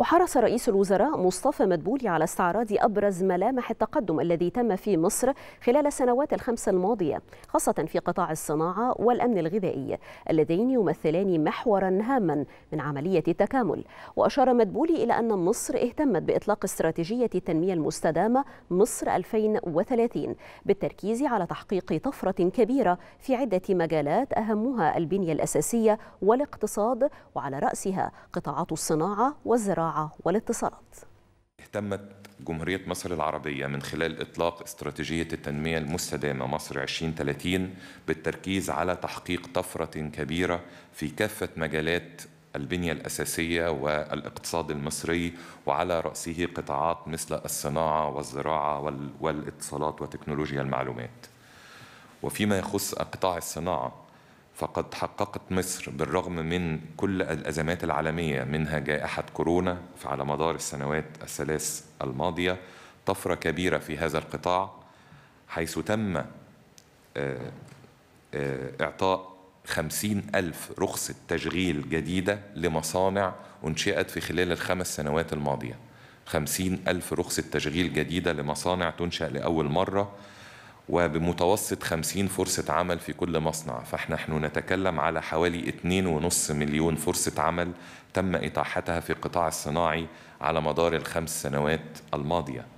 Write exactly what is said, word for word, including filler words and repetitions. وحرص رئيس الوزراء مصطفى مدبولي على استعراض أبرز ملامح التقدم الذي تم في مصر خلال السنوات الخمسة الماضية، خاصة في قطاع الصناعة والأمن الغذائي اللذين يمثلان محورا هاما من عملية التكامل. وأشار مدبولي إلى أن مصر اهتمت بإطلاق استراتيجية التنمية المستدامة مصر ألفين وثلاثين بالتركيز على تحقيق طفرة كبيرة في عدة مجالات أهمها البنية الأساسية والاقتصاد، وعلى رأسها قطاعات الصناعة والزراعة والاتصالات. اهتمت جمهورية مصر العربية من خلال إطلاق استراتيجية التنمية المستدامة مصر ألفين وثلاثين بالتركيز على تحقيق طفرة كبيرة في كافة مجالات البنية الأساسية والاقتصاد المصري، وعلى رأسه قطاعات مثل الصناعة والزراعة والاتصالات وتكنولوجيا المعلومات. وفيما يخص قطاع الصناعة، فقد حققت مصر بالرغم من كل الأزمات العالمية منها جائحة كورونا فعلى مدار السنوات الثلاث الماضية طفرة كبيرة في هذا القطاع، حيث تم إعطاء خمسين ألف رخصة تشغيل جديدة لمصانع أنشئت في خلال الخمس سنوات الماضية. خمسين ألف رخصة تشغيل جديدة لمصانع تنشأ لأول مرة، وبمتوسط خمسين فرصة عمل في كل مصنع، فإحنا نحن نتكلم على حوالي اثنين ونص مليون فرصة عمل تم إتاحتها في القطاع الصناعي على مدار الخمس سنوات الماضية.